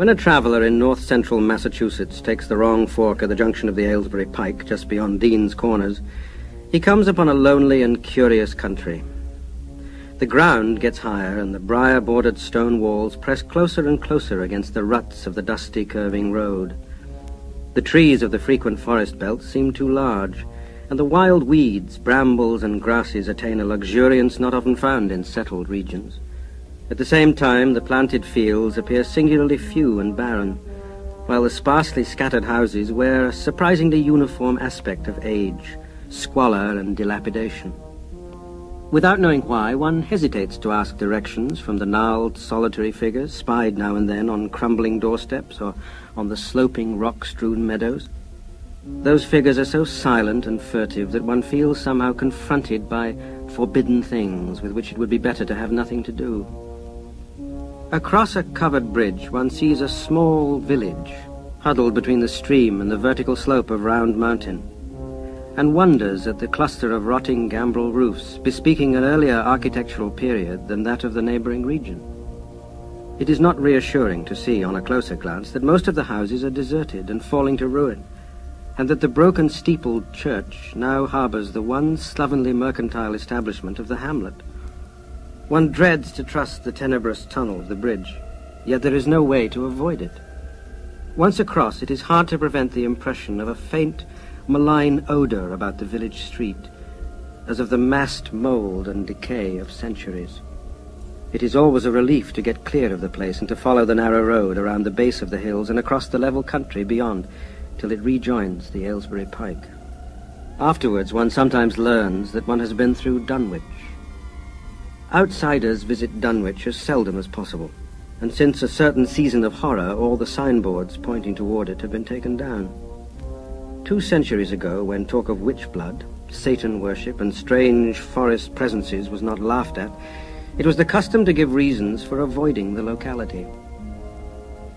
When a traveller in north-central Massachusetts takes the wrong fork at the junction of the Aylesbury Pike, just beyond Dean's Corners, he comes upon a lonely and curious country. The ground gets higher, and the briar-bordered stone walls press closer and closer against the ruts of the dusty, curving road. The trees of the frequent forest belt seem too large, and the wild weeds, brambles and grasses attain a luxuriance not often found in settled regions. At the same time, the planted fields appear singularly few and barren, while the sparsely scattered houses wear a surprisingly uniform aspect of age, squalor and dilapidation. Without knowing why, one hesitates to ask directions from the gnarled, solitary figures spied now and then on crumbling doorsteps or on the sloping, rock-strewn meadows. Those figures are so silent and furtive that one feels somehow confronted by forbidden things with which it would be better to have nothing to do. Across a covered bridge, one sees a small village, huddled between the stream and the vertical slope of Round Mountain, and wonders at the cluster of rotting gambrel roofs, bespeaking an earlier architectural period than that of the neighboring region. It is not reassuring to see on a closer glance that most of the houses are deserted and falling to ruin, and that the broken steepled church now harbors the one slovenly mercantile establishment of the hamlet. One dreads to trust the tenebrous tunnel of the bridge, yet there is no way to avoid it. Once across, it is hard to prevent the impression of a faint, malign odor about the village street, as of the massed mold and decay of centuries. It is always a relief to get clear of the place and to follow the narrow road around the base of the hills and across the level country beyond, till it rejoins the Aylesbury Pike. Afterwards, one sometimes learns that one has been through Dunwich. Outsiders visit Dunwich as seldom as possible, and since a certain season of horror, all the signboards pointing toward it have been taken down. 2 centuries ago, when talk of witch-blood, Satan worship, and strange forest presences was not laughed at, it was the custom to give reasons for avoiding the locality.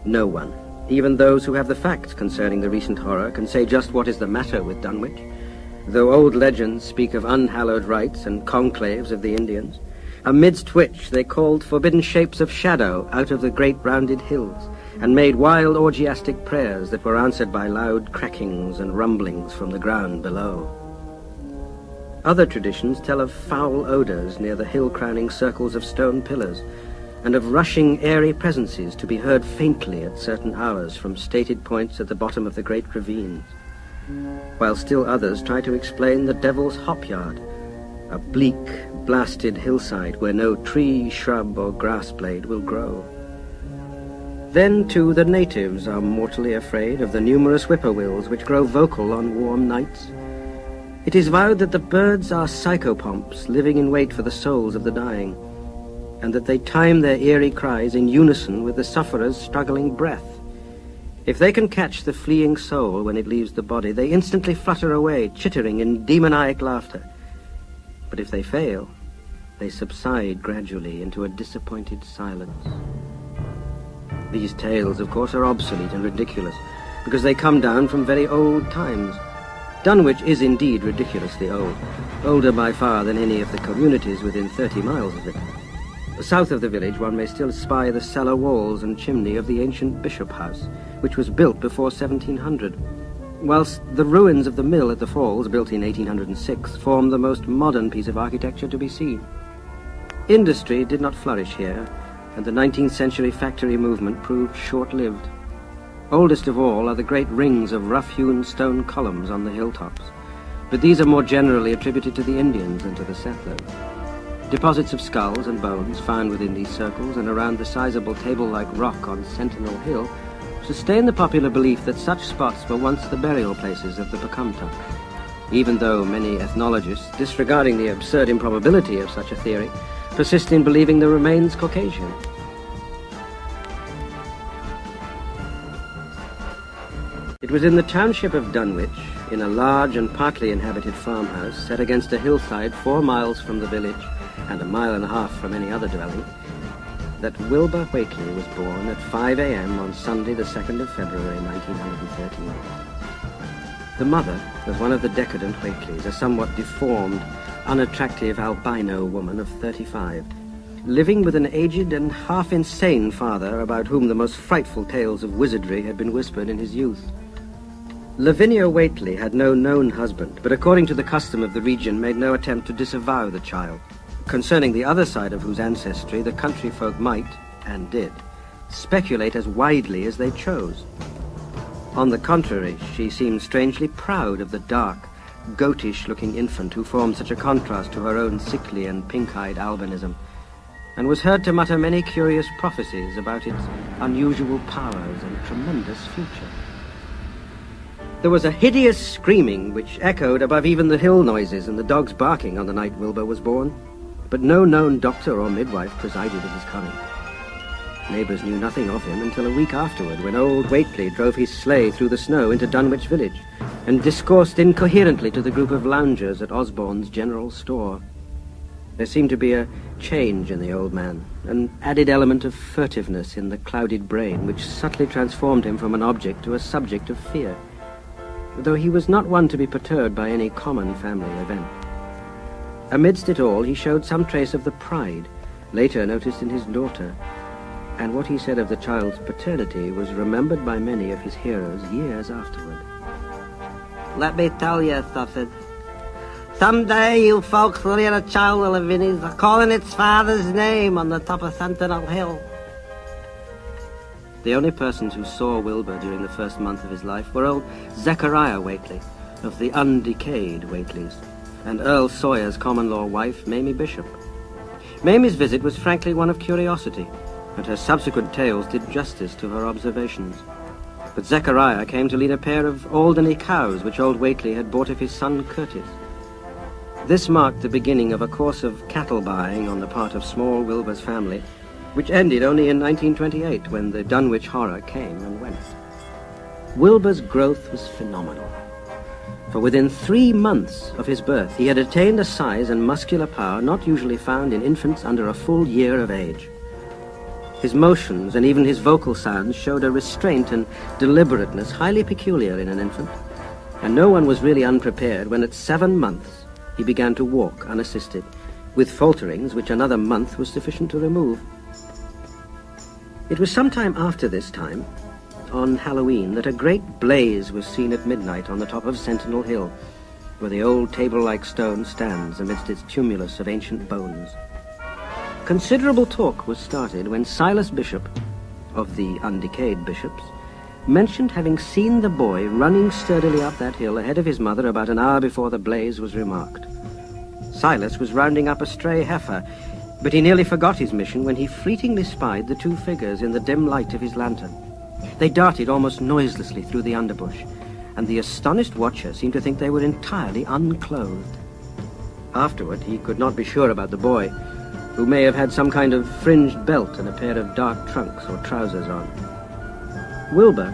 No one, even those who have the facts concerning the recent horror, can say just what is the matter with Dunwich, though old legends speak of unhallowed rites and conclaves of the Indians, amidst which they called forbidden shapes of shadow out of the great rounded hills, and made wild orgiastic prayers that were answered by loud crackings and rumblings from the ground below. Other traditions tell of foul odors near the hill-crowning circles of stone pillars, and of rushing airy presences to be heard faintly at certain hours from stated points at the bottom of the great ravines, while still others try to explain the Devil's Hop-Yard, a bleak, blasted hillside where no tree, shrub, or grass blade will grow. Then, too, the natives are mortally afraid of the numerous whippoorwills which grow vocal on warm nights. It is vowed that the birds are psychopomps living in wait for the souls of the dying, and that they time their eerie cries in unison with the sufferer's struggling breath. If they can catch the fleeing soul when it leaves the body, they instantly flutter away, chittering in demoniac laughter. But if they fail, they subside gradually into a disappointed silence. These tales, of course, are obsolete and ridiculous, because they come down from very old times. Dunwich is indeed ridiculously old, older by far than any of the communities within 30 miles of it. South of the village, one may still spy the cellar walls and chimney of the ancient bishop house, which was built before 1700. Whilst the ruins of the mill at the Falls, built in 1806, form the most modern piece of architecture to be seen. Industry did not flourish here, and the 19th century factory movement proved short-lived. Oldest of all are the great rings of rough-hewn stone columns on the hilltops, but these are more generally attributed to the Indians than to the settlers. Deposits of skulls and bones found within these circles and around the sizable table-like rock on Sentinel Hill sustain the popular belief that such spots were once the burial places of the Pecumtuck, even though many ethnologists, disregarding the absurd improbability of such a theory, persist in believing the remains Caucasian. It was in the township of Dunwich, in a large and partly inhabited farmhouse set against a hillside 4 miles from the village and 1.5 miles from any other dwelling, that Wilbur Whately was born at 5 a.m. on Sunday, the 2nd of February, 1913. The mother was one of the decadent Whateleys, a somewhat deformed, unattractive albino woman of 35, living with an aged and half-insane father about whom the most frightful tales of wizardry had been whispered in his youth. Lavinia Whateley had no known husband, but according to the custom of the region made no attempt to disavow the child, concerning the other side of whose ancestry the country folk might, and did, speculate as widely as they chose. On the contrary, she seemed strangely proud of the dark, goatish-looking infant who formed such a contrast to her own sickly and pink-eyed albinism, and was heard to mutter many curious prophecies about its unusual powers and tremendous future. There was a hideous screaming which echoed above even the hill noises and the dogs barking on the night Wilbur was born, but no known doctor or midwife presided at his coming. Neighbours knew nothing of him until a week afterward, when old Whateley drove his sleigh through the snow into Dunwich village and discoursed incoherently to the group of loungers at Osborne's general store. There seemed to be a change in the old man, an added element of furtiveness in the clouded brain which subtly transformed him from an object to a subject of fear, though he was not one to be perturbed by any common family event. Amidst it all he showed some trace of the pride, later noticed in his daughter, and what he said of the child's paternity was remembered by many of his hearers years afterward. "Let me tell you something. Someday you folks will hear a child of Lavinny's calling its father's name on the top of Sentinel Hill." The only persons who saw Wilbur during the first month of his life were old Zechariah Whateley, of the undecayed Whateleys, and Earl Sawyer's common-law wife, Mamie Bishop. Mamie's visit was frankly one of curiosity, and her subsequent tales did justice to her observations. But Zechariah came to lead a pair of Alderney cows which old Whateley had bought of his son Curtis. This marked the beginning of a course of cattle buying on the part of small Wilbur's family, which ended only in 1928 when the Dunwich horror came and went. Wilbur's growth was phenomenal, for within 3 months of his birth he had attained a size and muscular power not usually found in infants under a full year of age. His motions and even his vocal sounds showed a restraint and deliberateness highly peculiar in an infant, and no one was really unprepared when at 7 months he began to walk unassisted, with falterings which another month was sufficient to remove. It was some time after this time, on Halloween, that a great blaze was seen at midnight on the top of Sentinel Hill, where the old table-like stone stands amidst its tumulus of ancient bones. Considerable talk was started when Silas Bishop, of the undecayed bishops, mentioned having seen the boy running sturdily up that hill ahead of his mother about an hour before the blaze was remarked. Silas was rounding up a stray heifer, but he nearly forgot his mission when he fleetingly spied the two figures in the dim light of his lantern. They darted almost noiselessly through the underbush, and the astonished watcher seemed to think they were entirely unclothed. Afterward, he could not be sure about the boy, who may have had some kind of fringed belt and a pair of dark trunks or trousers on. Wilbur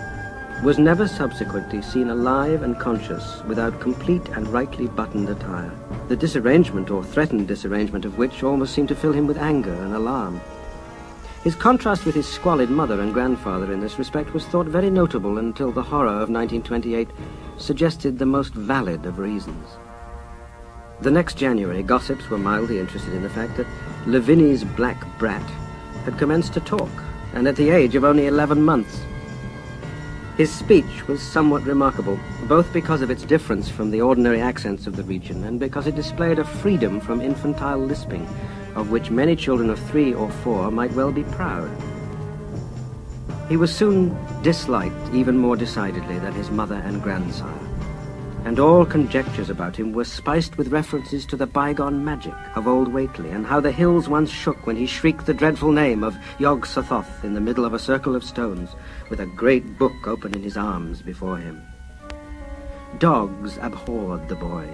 was never subsequently seen alive and conscious without complete and rightly buttoned attire, the disarrangement or threatened disarrangement of which almost seemed to fill him with anger and alarm. His contrast with his squalid mother and grandfather in this respect was thought very notable until the horror of 1928 suggested the most valid of reasons. The next January, gossips were mildly interested in the fact that Lavinny's black brat had commenced to talk, and at the age of only 11 months. His speech was somewhat remarkable, both because of its difference from the ordinary accents of the region and because it displayed a freedom from infantile lisping, of which many children of 3 or 4 might well be proud. He was soon disliked even more decidedly than his mother and grandsire, and all conjectures about him were spiced with references to the bygone magic of old Whateley and how the hills once shook when he shrieked the dreadful name of Yog Sothoth in the middle of a circle of stones, with a great book open in his arms before him. Dogs abhorred the boy,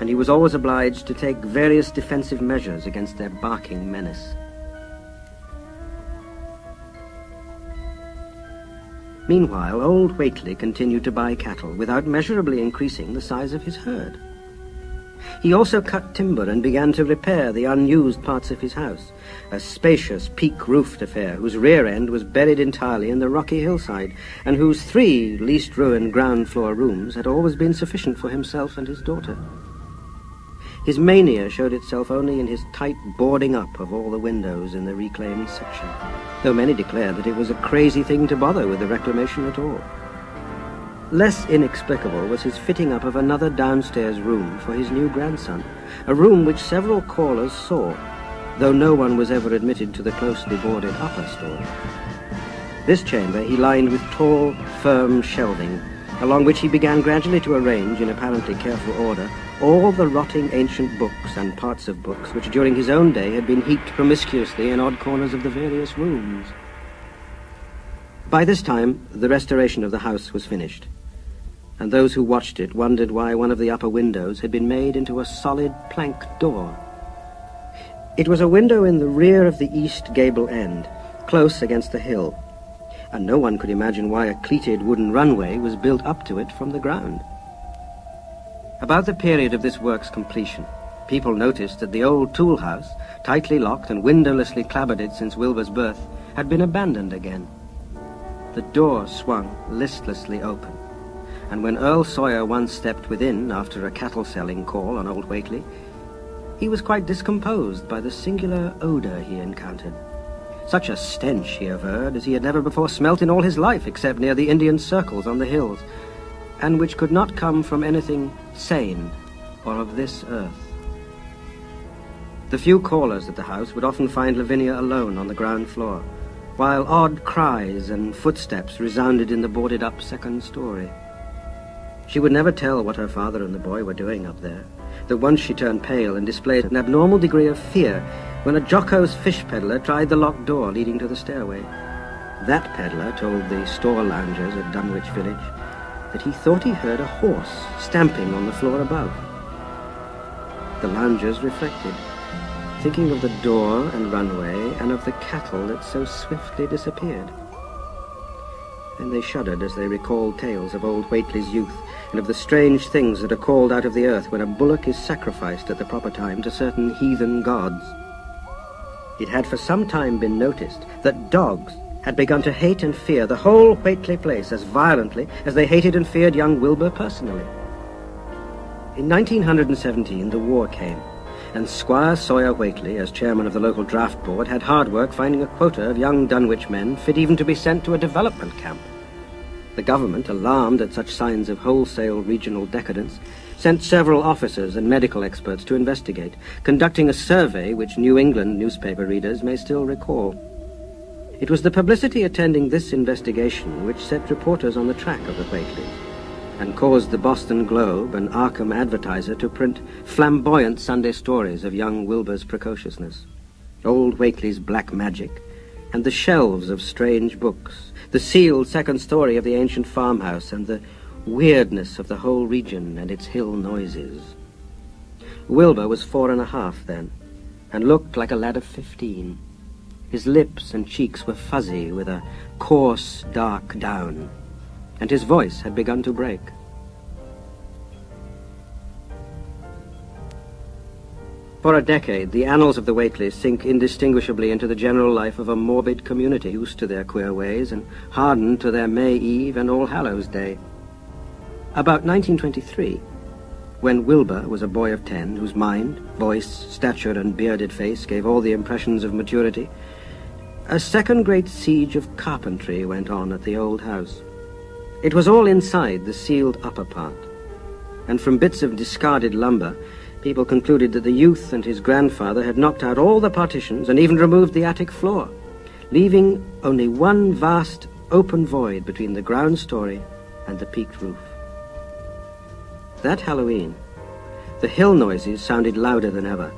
and he was always obliged to take various defensive measures against their barking menace. Meanwhile, old Whateley continued to buy cattle without measurably increasing the size of his herd. He also cut timber and began to repair the unused parts of his house, a spacious, peak-roofed affair whose rear end was buried entirely in the rocky hillside, and whose 3 least-ruined ground-floor rooms had always been sufficient for himself and his daughter. His mania showed itself only in his tight boarding up of all the windows in the reclaimed section, though many declared that it was a crazy thing to bother with the reclamation at all. Less inexplicable was his fitting up of another downstairs room for his new grandson, a room which several callers saw, though no one was ever admitted to the closely boarded upper story. This chamber he lined with tall, firm shelving, along which he began gradually to arrange, in apparently careful order, all the rotting ancient books and parts of books which during his own day had been heaped promiscuously in odd corners of the various rooms. By this time, the restoration of the house was finished, and those who watched it wondered why one of the upper windows had been made into a solid plank door. It was a window in the rear of the east gable end, close against the hill, and no one could imagine why a cleated wooden runway was built up to it from the ground. About the period of this work's completion, people noticed that the old tool house, tightly locked and windowlessly clabbered since Wilbur's birth, had been abandoned again. The door swung listlessly open, and when Earl Sawyer once stepped within after a cattle-selling call on Old Wakeley, he was quite discomposed by the singular odour he encountered. Such a stench, he averred, as he had never before smelt in all his life except near the Indian circles on the hills, and which could not come from anything sane or of this earth. The few callers at the house would often find Lavinia alone on the ground floor, while odd cries and footsteps resounded in the boarded-up second story. She would never tell what her father and the boy were doing up there, though once she turned pale and displayed an abnormal degree of fear when a jocose fish peddler tried the locked door leading to the stairway. That peddler told the store loungers at Dunwich Village that he thought he heard a horse stamping on the floor above. The loungers reflected, thinking of the door and runway and of the cattle that so swiftly disappeared. And they shuddered as they recalled tales of old Wateley's youth and of the strange things that are called out of the earth when a bullock is sacrificed at the proper time to certain heathen gods. It had for some time been noticed that dogs had begun to hate and fear the whole Wateley place as violently as they hated and feared young Wilbur personally. In 1917 the war came, and Squire Sawyer Wakeley, as chairman of the local draft board, had hard work finding a quota of young Dunwich men fit even to be sent to a development camp. The government, alarmed at such signs of wholesale regional decadence, sent several officers and medical experts to investigate, conducting a survey which New England newspaper readers may still recall. It was the publicity attending this investigation which set reporters on the track of the Wakeleys, and caused the Boston Globe and Arkham Advertiser to print flamboyant Sunday stories of young Wilbur's precociousness, old Wakeley's black magic, and the shelves of strange books, the sealed second story of the ancient farmhouse, and the weirdness of the whole region and its hill noises. Wilbur was 4 and a half then, and looked like a lad of 15. His lips and cheeks were fuzzy with a coarse, dark down, and his voice had begun to break. For a decade, the annals of the Wakeleys sink indistinguishably into the general life of a morbid community used to their queer ways and hardened to their May Eve and All Hallows Day. About 1923, when Wilbur was a boy of 10, whose mind, voice, stature, and bearded face gave all the impressions of maturity, a second great siege of carpentry went on at the old house. It was all inside the sealed upper part, and from bits of discarded lumber, people concluded that the youth and his grandfather had knocked out all the partitions and even removed the attic floor, leaving only one vast open void between the ground story and the peaked roof. That Halloween, the hill noises sounded louder than ever,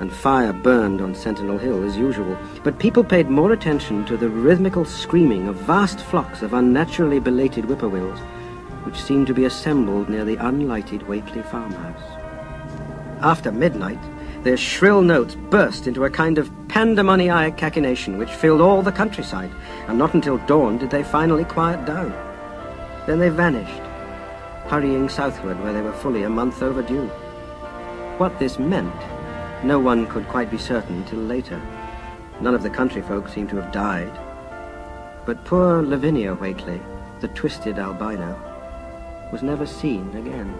and fire burned on Sentinel Hill as usual, but people paid more attention to the rhythmical screaming of vast flocks of unnaturally belated whippoorwills, which seemed to be assembled near the unlighted Wakeley farmhouse. After midnight, their shrill notes burst into a kind of pandemoniac cachinnation which filled all the countryside, and not until dawn did they finally quiet down. Then they vanished, hurrying southward where they were fully a month overdue. What this meant, no one could quite be certain till later. None of the country folk seemed to have died. But poor Lavinia Wakeley, the twisted albino, was never seen again.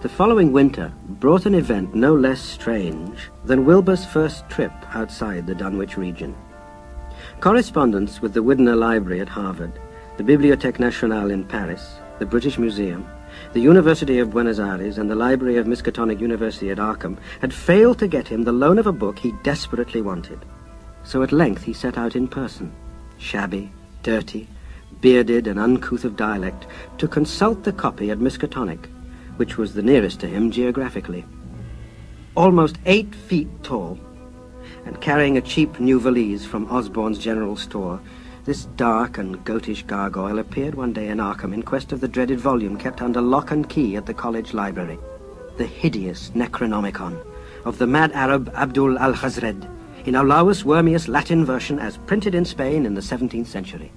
The following winter brought an event no less strange than Wilbur's first trip outside the Dunwich region. Correspondence with the Widner Library at Harvard, the Bibliothèque Nationale in Paris, the British Museum, the University of Buenos Aires, and the Library of Miskatonic University at Arkham had failed to get him the loan of a book he desperately wanted. So at length he set out in person, shabby, dirty, bearded and uncouth of dialect, to consult the copy at Miskatonic, which was the nearest to him geographically. Almost 8 feet tall, and carrying a cheap new valise from Osborne's general store, this dark and goatish gargoyle appeared one day in Arkham in quest of the dreaded volume kept under lock and key at the college library, the hideous Necronomicon of the mad Arab Abdul al-Khazred, in Aulaus Wormius Latin version as printed in Spain in the 17th century.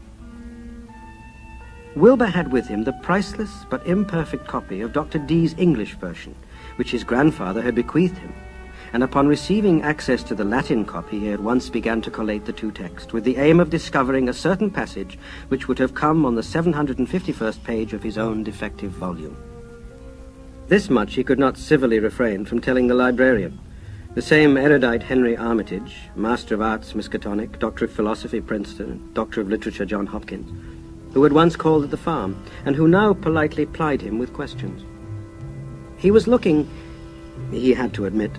Wilbur had with him the priceless but imperfect copy of Dr. Dee's English version, which his grandfather had bequeathed him, and upon receiving access to the Latin copy he at once began to collate the two texts, with the aim of discovering a certain passage which would have come on the 751st page of his own defective volume. This much he could not civilly refrain from telling the librarian, the same erudite Henry Armitage, Master of Arts, Miskatonic, Doctor of Philosophy, Princeton, Doctor of Literature, John Hopkins, who had once called at the farm, and who now politely plied him with questions. He was looking, he had to admit,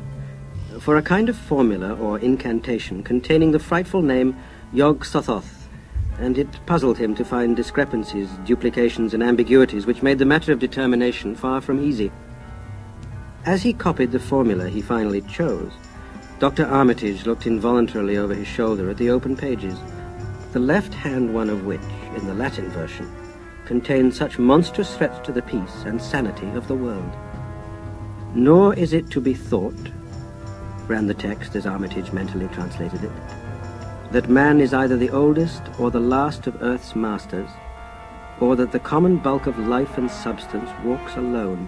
for a kind of formula or incantation containing the frightful name Yog-Sothoth, and it puzzled him to find discrepancies, duplications, and ambiguities which made the matter of determination far from easy. As he copied the formula he finally chose, Dr. Armitage looked involuntarily over his shoulder at the open pages, the left-hand one of which, in the Latin version, contains such monstrous threats to the peace and sanity of the world. Nor is it to be thought, ran the text as Armitage mentally translated it, that man is either the oldest or the last of earth's masters, or that the common bulk of life and substance walks alone.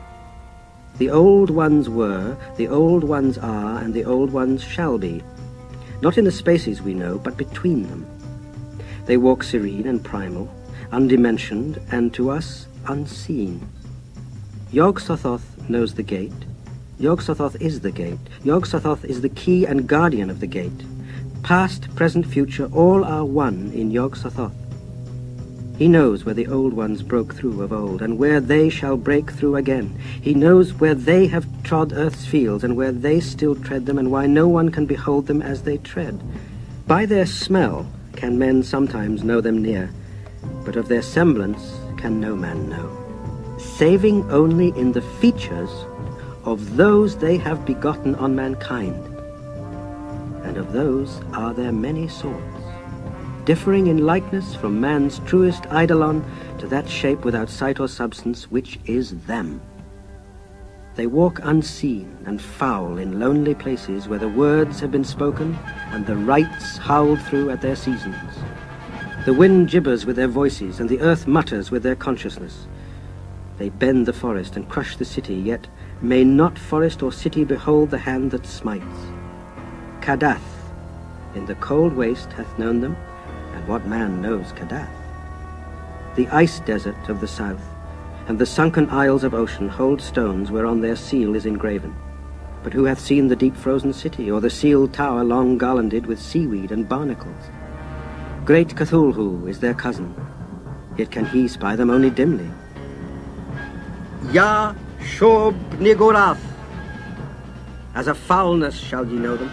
The old ones were, the old ones are, and the old ones shall be, not in the spaces we know, but between them. They walk serene and primal, undimensioned, and to us, unseen. Yog-Sothoth knows the gate. Yog-Sothoth is the gate. Yog-Sothoth is the key and guardian of the gate. Past, present, future, all are one in Yog-Sothoth. He knows where the old ones broke through of old, and where they shall break through again. He knows where they have trod earth's fields, and where they still tread them, and why no one can behold them as they tread. By their smell can men sometimes know them near, but of their semblance can no man know, saving only in the features of those they have begotten on mankind. And of those are there many sorts, differing in likeness from man's truest eidolon to that shape without sight or substance which is them. They walk unseen and foul in lonely places where the words have been spoken and the rites howled through at their seasons. The wind gibbers with their voices and the earth mutters with their consciousness. They bend the forest and crush the city, yet may not forest or city behold the hand that smites. Kadath, in the cold waste hath known them, and what man knows Kadath? The ice desert of the south and the sunken isles of ocean hold stones whereon their seal is engraven. But who hath seen the deep-frozen city, or the sealed tower long garlanded with seaweed and barnacles? Great Cthulhu is their cousin, yet can he spy them only dimly. Ya Shob Nigorath! As a foulness shall ye know them.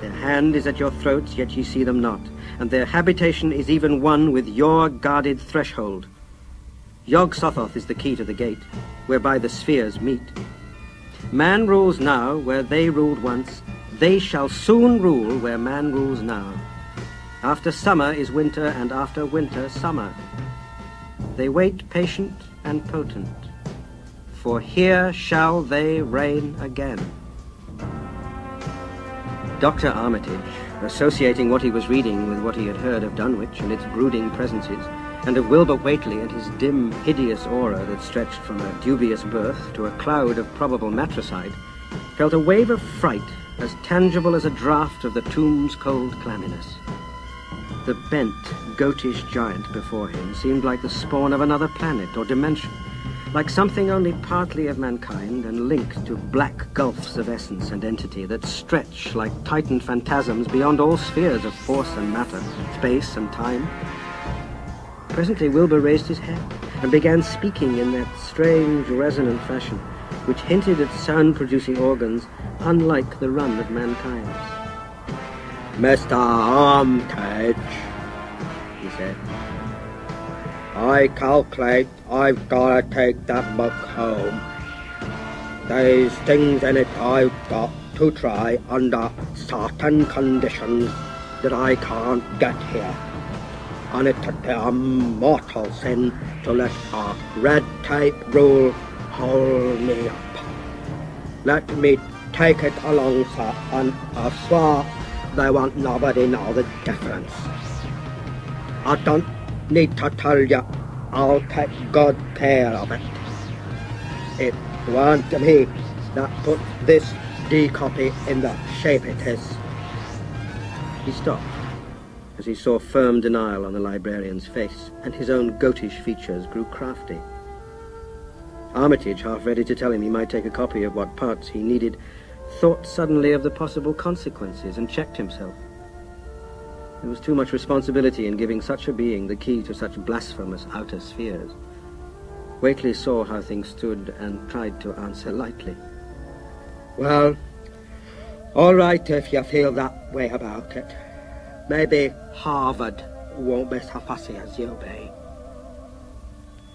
Their hand is at your throats, yet ye see them not, and their habitation is even one with your guarded threshold. Yog-Sothoth is the key to the gate, whereby the spheres meet. Man rules now where they ruled once. They shall soon rule where man rules now. After summer is winter, and after winter, summer. They wait patient and potent, for here shall they reign again. Dr. Armitage, associating what he was reading with what he had heard of Dunwich and its brooding presences, and of Wilbur Whateley and his dim, hideous aura that stretched from a dubious birth to a cloud of probable matricide, felt a wave of fright as tangible as a draught of the tomb's cold clamminess. The bent, goatish giant before him seemed like the spawn of another planet or dimension, like something only partly of mankind and linked to black gulfs of essence and entity that stretch like titan phantasms beyond all spheres of force and matter, space and time. Presently Wilbur raised his head and began speaking in that strange resonant fashion which hinted at sound-producing organs unlike the run of mankind's. "Mr. Armitage," he said, "I calculate I've got to take that book home. There's things in it I've got to try under certain conditions that I can't get here, and it's a mortal sin to let a red tape rule hold me up. Let me take it along, sir, and I swear they won't nobody know the difference. I don't need to tell you, I'll take good care of it. It weren't me that put this D-copy in the shape it is." He stopped as he saw firm denial on the librarian's face, and his own goatish features grew crafty. Armitage, half ready to tell him he might take a copy of what parts he needed, thought suddenly of the possible consequences and checked himself. There was too much responsibility in giving such a being the key to such blasphemous outer spheres. Whately saw how things stood and tried to answer lightly. "Well, all right if you feel that way about it. Maybe Harvard won't be so fussy as you'll be."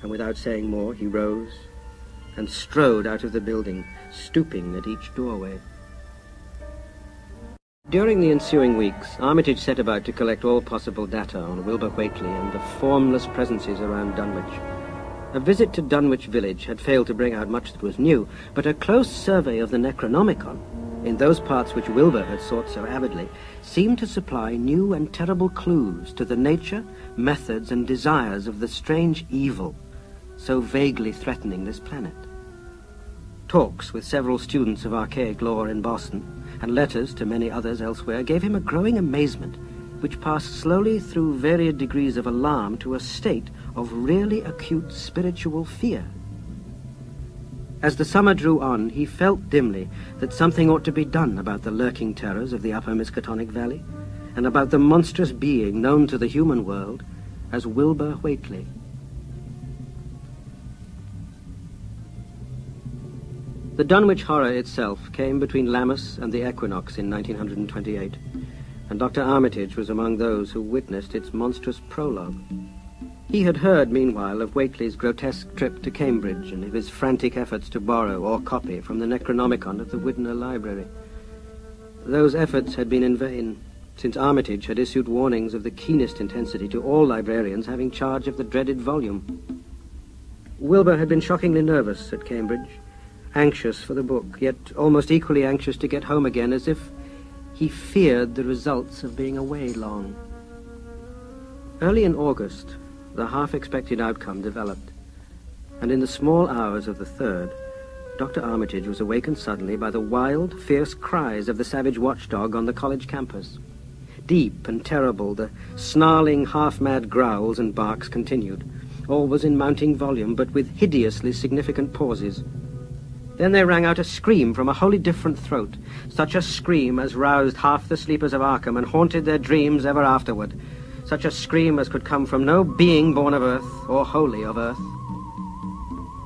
And without saying more, he rose and strode out of the building, stooping at each doorway. During the ensuing weeks, Armitage set about to collect all possible data on Wilbur Whately and the formless presences around Dunwich. A visit to Dunwich Village had failed to bring out much that was new, but a close survey of the Necronomicon, in those parts which Wilbur had sought so avidly, seemed to supply new and terrible clues to the nature, methods, and desires of the strange evil so vaguely threatening this planet. Talks with several students of archaic lore in Boston and letters to many others elsewhere gave him a growing amazement which passed slowly through varied degrees of alarm to a state of really acute spiritual fear. As the summer drew on, he felt dimly that something ought to be done about the lurking terrors of the upper Miskatonic Valley and about the monstrous being known to the human world as Wilbur Whately. The Dunwich horror itself came between Lammas and the equinox in 1928, and Dr. Armitage was among those who witnessed its monstrous prologue. He had heard, meanwhile, of Whately's grotesque trip to Cambridge and of his frantic efforts to borrow or copy from the Necronomicon at the Widner Library. Those efforts had been in vain, since Armitage had issued warnings of the keenest intensity to all librarians having charge of the dreaded volume. Wilbur had been shockingly nervous at Cambridge, anxious for the book, yet almost equally anxious to get home again, as if he feared the results of being away long. Early in August, the half-expected outcome developed, and in the small hours of the 3rd, Dr. Armitage was awakened suddenly by the wild, fierce cries of the savage watchdog on the college campus. Deep and terrible, the snarling, half-mad growls and barks continued. All was in mounting volume, but with hideously significant pauses. Then there rang out a scream from a wholly different throat, such a scream as roused half the sleepers of Arkham and haunted their dreams ever afterward, such a scream as could come from no being born of earth or wholly of earth.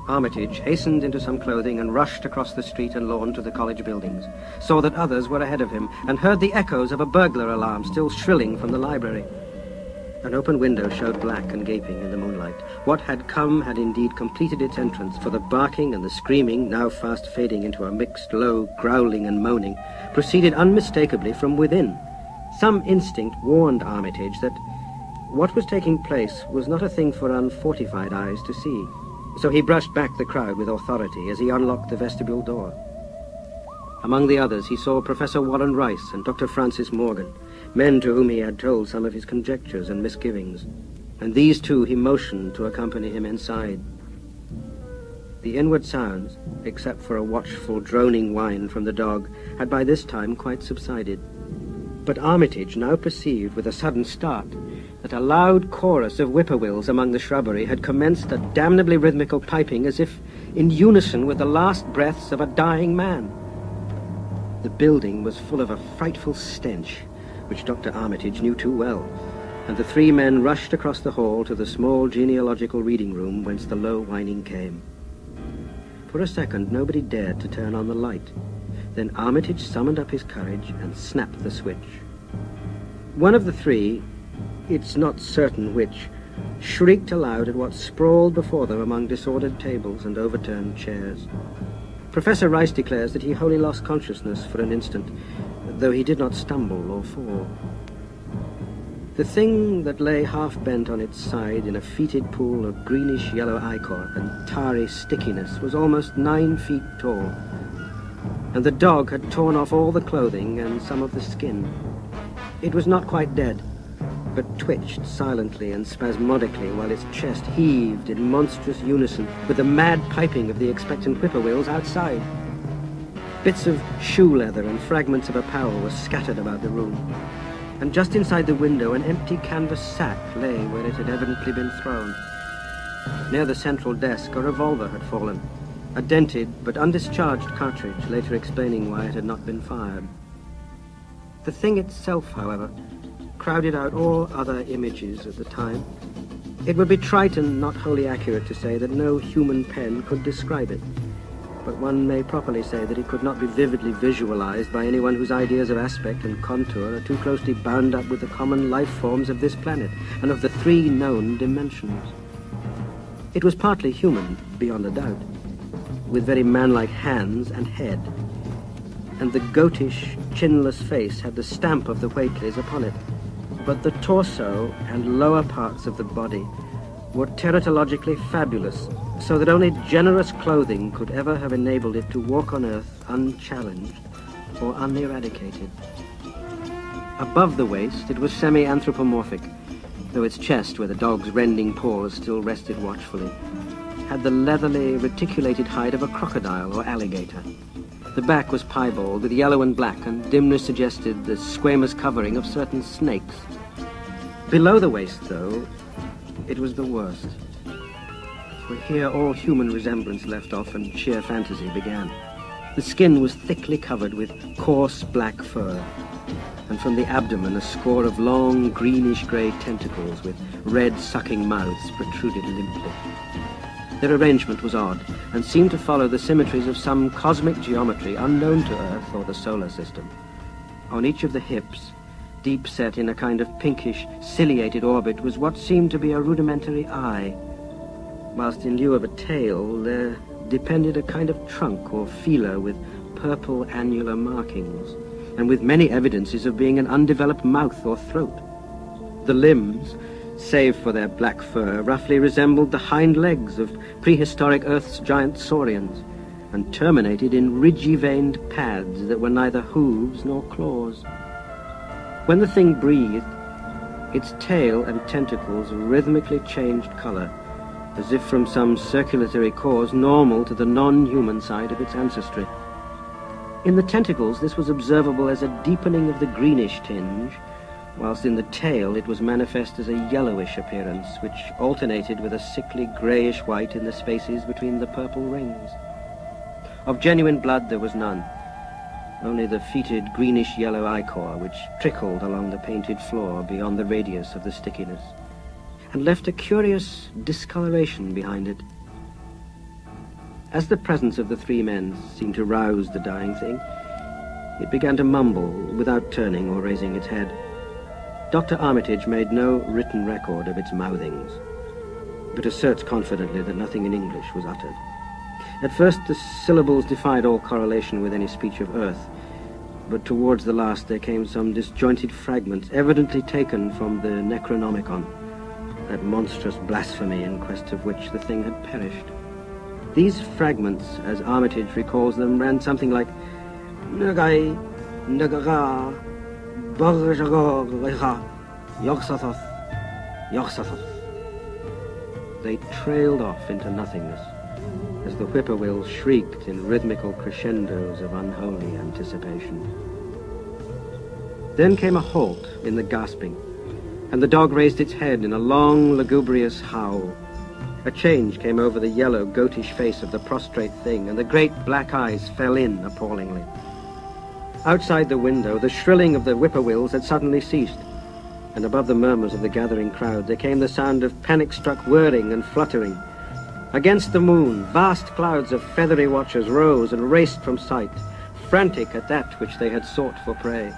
Armitage hastened into some clothing and rushed across the street and lawn to the college buildings, saw that others were ahead of him, and heard the echoes of a burglar alarm still shrilling from the library. An open window showed black and gaping in the moonlight. What had come had indeed completed its entrance, for the barking and the screaming, now fast fading into a mixed low growling and moaning, proceeded unmistakably from within. Some instinct warned Armitage that what was taking place was not a thing for unfortified eyes to see, so he brushed back the crowd with authority as he unlocked the vestibule door. Among the others he saw Professor Warren Rice and Dr. Francis Morgan, men to whom he had told some of his conjectures and misgivings, and these two he motioned to accompany him inside. The inward sounds, except for a watchful droning whine from the dog, had by this time quite subsided, but Armitage now perceived with a sudden start that a loud chorus of whippoorwills among the shrubbery had commenced a damnably rhythmical piping, as if in unison with the last breaths of a dying man. The building was full of a frightful stench, which Dr. Armitage knew too well, and the three men rushed across the hall to the small genealogical reading room whence the low whining came. For a second, nobody dared to turn on the light. Then Armitage summoned up his courage and snapped the switch. One of the three, it's not certain which, shrieked aloud at what sprawled before them among disordered tables and overturned chairs. Professor Rice declares that he wholly lost consciousness for an instant, though he did not stumble or fall. The thing that lay half-bent on its side in a fetid pool of greenish-yellow ichor and tarry stickiness was almost 9 feet tall, and the dog had torn off all the clothing and some of the skin. It was not quite dead, but twitched silently and spasmodically while its chest heaved in monstrous unison with the mad piping of the expectant whippoorwills outside. Bits of shoe leather and fragments of apparel were scattered about the room, and just inside the window an empty canvas sack lay where it had evidently been thrown. Near the central desk a revolver had fallen, a dented but undischarged cartridge later explaining why it had not been fired. The thing itself, however, crowded out all other images at the time. It would be trite and not wholly accurate to say that no human pen could describe it, but one may properly say that it could not be vividly visualized by anyone whose ideas of aspect and contour are too closely bound up with the common life forms of this planet and of the three known dimensions. It was partly human, beyond a doubt, with very manlike hands and head, and the goatish, chinless face had the stamp of the Whateleys upon it. But the torso and lower parts of the body were teratologically fabulous, so that only generous clothing could ever have enabled it to walk on Earth unchallenged or uneradicated. Above the waist, it was semi-anthropomorphic, though its chest, where the dog's rending paws still rested watchfully, had the leathery, reticulated hide of a crocodile or alligator. The back was piebald with yellow and black, and dimly suggested the squamous covering of certain snakes. Below the waist, though, it was the worst, for here all human resemblance left off and sheer fantasy began. The skin was thickly covered with coarse black fur, and from the abdomen a score of long greenish-grey tentacles with red sucking mouths protruded limply. Their arrangement was odd, and seemed to follow the symmetries of some cosmic geometry unknown to Earth or the solar system. On each of the hips, deep set in a kind of pinkish, ciliated orbit, was what seemed to be a rudimentary eye, whilst in lieu of a tail there depended a kind of trunk or feeler with purple annular markings, and with many evidences of being an undeveloped mouth or throat. The limbs, save for their black fur, roughly resembled the hind legs of prehistoric Earth's giant saurians, and terminated in ridgy-veined pads that were neither hooves nor claws. When the thing breathed, its tail and tentacles rhythmically changed color, as if from some circulatory cause normal to the non-human side of its ancestry. In the tentacles, this was observable as a deepening of the greenish tinge, whilst in the tail it was manifest as a yellowish appearance, which alternated with a sickly greyish-white in the spaces between the purple rings. Of genuine blood there was none, only the fetid greenish-yellow ichor, which trickled along the painted floor beyond the radius of the stickiness, and left a curious discoloration behind it. As the presence of the three men seemed to rouse the dying thing, it began to mumble without turning or raising its head. Dr. Armitage made no written record of its mouthings, but asserts confidently that nothing in English was uttered. At first the syllables defied all correlation with any speech of Earth, but towards the last there came some disjointed fragments, evidently taken from the Necronomicon, that monstrous blasphemy in quest of which the thing had perished. These fragments, as Armitage recalls them, ran something like Nagai, Nagara, they trailed off into nothingness as the whippoorwills shrieked in rhythmical crescendos of unholy anticipation. Then came a halt in the gasping, and the dog raised its head in a long, lugubrious howl. A change came over the yellow, goatish face of the prostrate thing, and the great black eyes fell in appallingly. Outside the window, the shrilling of the whippoorwills had suddenly ceased, and above the murmurs of the gathering crowd there came the sound of panic-struck whirring and fluttering. Against the moon, vast clouds of feathery watchers rose and raced from sight, frantic at that which they had sought for prey.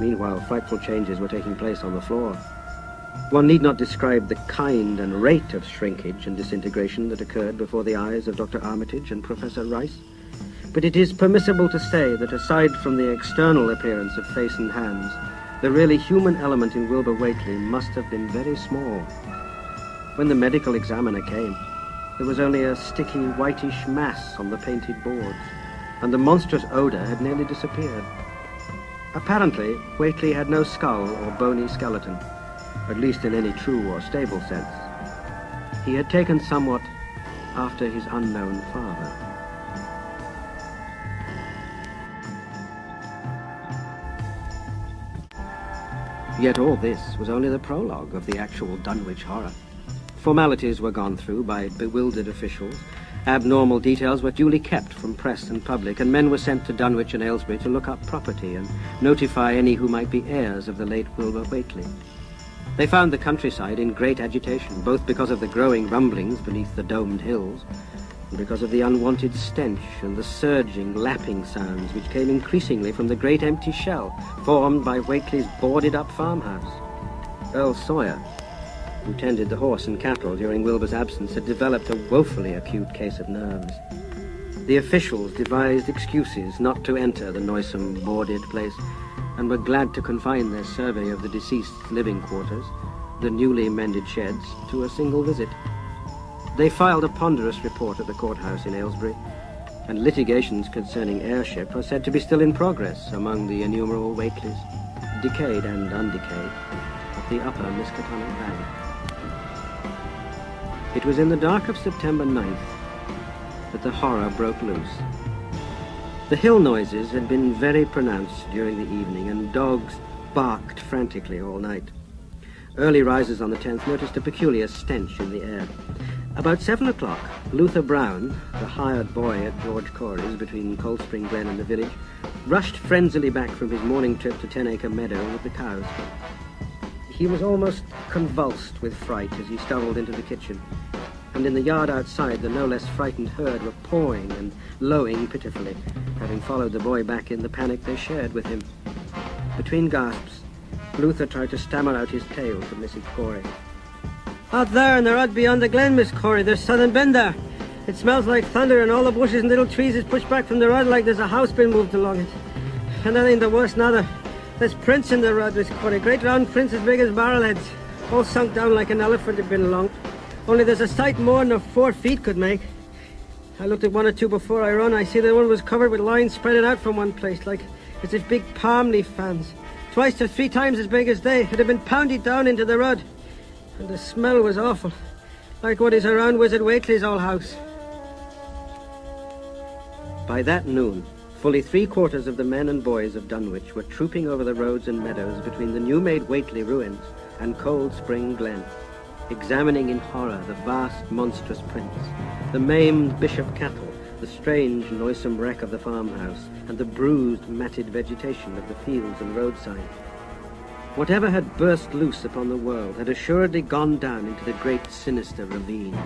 Meanwhile, frightful changes were taking place on the floor. One need not describe the kind and rate of shrinkage and disintegration that occurred before the eyes of Dr. Armitage and Professor Rice, but it is permissible to say that aside from the external appearance of face and hands, the really human element in Wilbur Whately must have been very small. When the medical examiner came, there was only a sticky whitish mass on the painted boards, and the monstrous odor had nearly disappeared. Apparently, Whately had no skull or bony skeleton, at least in any true or stable sense. He had taken somewhat after his unknown father. Yet all this was only the prologue of the actual Dunwich horror. Formalities were gone through by bewildered officials, abnormal details were duly kept from press and public, and men were sent to Dunwich and Aylesbury to look up property and notify any who might be heirs of the late Wilbur Whately. They found the countryside in great agitation, both because of the growing rumblings beneath the domed hills and because of the unwanted stench and the surging, lapping sounds which came increasingly from the great empty shell formed by Whately's boarded-up farmhouse. Earl Sawyer, who tended the horse and cattle during Wilbur's absence, had developed a woefully acute case of nerves. The officials devised excuses not to enter the noisome, boarded place, and were glad to confine their survey of the deceased's living quarters, the newly mended sheds, to a single visit. They filed a ponderous report at the courthouse in Aylesbury, and litigations concerning heirship are said to be still in progress among the innumerable Whateleys, decayed and undecayed, of the upper Miskatonic Valley. It was in the dark of September 9th that the horror broke loose. The hill noises had been very pronounced during the evening, and dogs barked frantically all night. Early risers on the 10th noticed a peculiar stench in the air. About 7 o'clock, Luther Brown, the hired boy at George Corey's between Coldspring Glen and the village, rushed frenziedly back from his morning trip to Ten Acre Meadow with the cows. He was almost convulsed with fright as he stumbled into the kitchen, and in the yard outside the no less frightened herd were pawing and lowing pitifully, having followed the boy back in the panic they shared with him. Between gasps, Luther tried to stammer out his tale to Mrs. Corey. "Out there in the road beyond the glen, Miss Corey, there's sudden bend there. It smells like thunder, and all the bushes and little trees is pushed back from the road like there's a house been moved along it. And nothing the worse neither. There's prints in the road, Miss Corey, great round prints as big as barrel heads, all sunk down like an elephant had been along. Only there's a sight more than 4 feet could make. I looked at one or two before I run. I see that one was covered with lines spreading out from one place, like as if big palm leaf fans, 2 to 3 times as big as they, had been pounded down into the road. And the smell was awful, like what is around Wizard Whately's old house." By that noon, fully 3/4 of the men and boys of Dunwich were trooping over the roads and meadows between the new-made Whately ruins and Cold Spring Glen, examining in horror the vast monstrous prints, the maimed bishop cattle, the strange noisome wreck of the farmhouse, and the bruised matted vegetation of the fields and roadside. Whatever had burst loose upon the world had assuredly gone down into the great sinister ravine,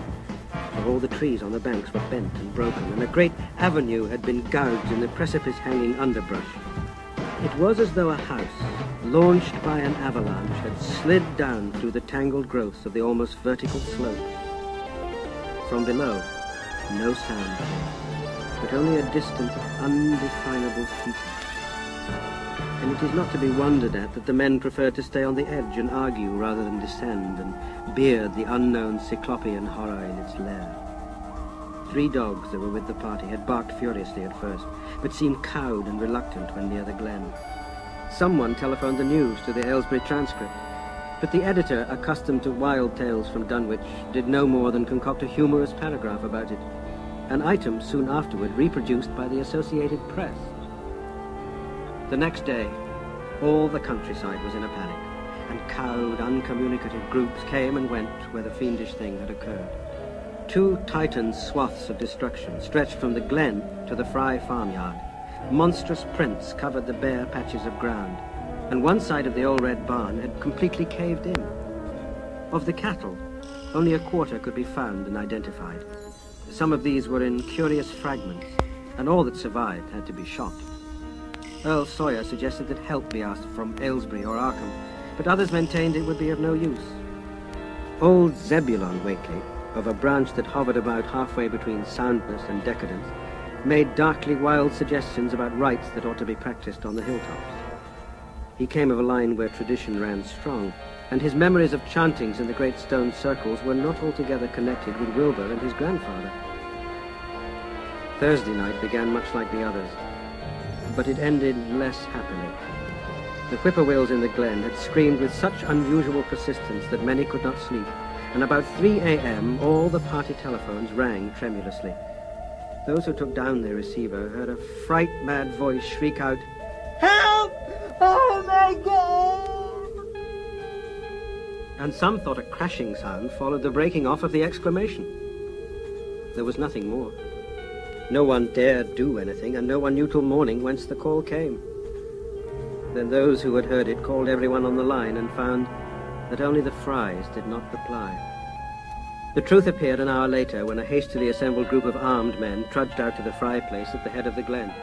for all the trees on the banks were bent and broken, and a great avenue had been gouged in the precipice-hanging underbrush. It was as though a house, launched by an avalanche, had slid down through the tangled growth of the almost vertical slope. From below, no sound, but only a distant, undefinable flutter. And it is not to be wondered at that the men preferred to stay on the edge and argue rather than descend and beard the unknown cyclopean horror in its lair. 3 dogs that were with the party had barked furiously at first, but seemed cowed and reluctant when near the glen. Someone telephoned the news to the Aylesbury Transcript, but the editor, accustomed to wild tales from Dunwich, did no more than concoct a humorous paragraph about it, an item soon afterward reproduced by the Associated Press. The next day, all the countryside was in a panic. and cowed, uncommunicative groups came and went where the fiendish thing had occurred. Two titan swaths of destruction stretched from the glen to the Fry farmyard. Monstrous prints covered the bare patches of ground, and one side of the old red barn had completely caved in. Of the cattle, only a quarter could be found and identified. Some of these were in curious fragments, and all that survived had to be shot. Earl Sawyer suggested that help be asked from Aylesbury or Arkham, but others maintained it would be of no use. Old Zebulon Wakely, of a branch that hovered about halfway between soundness and decadence, made darkly wild suggestions about rites that ought to be practiced on the hilltops. He came of a line where tradition ran strong, and his memories of chantings in the great stone circles were not altogether connected with Wilbur and his grandfather. Thursday night began much like the others, but it ended less happily. The whippoorwills in the glen had screamed with such unusual persistence that many could not sleep, and about 3 a.m. all the party telephones rang tremulously. Those who took down their receiver heard a fright-mad voice shriek out, "Help! Oh, my God!" And some thought a crashing sound followed the breaking off of the exclamation. There was nothing more. No one dared do anything, and no one knew till morning whence the call came. Then those who had heard it called everyone on the line and found that only the Frys did not reply. The truth appeared an hour later when a hastily assembled group of armed men trudged out to the Fry place at the head of the glen.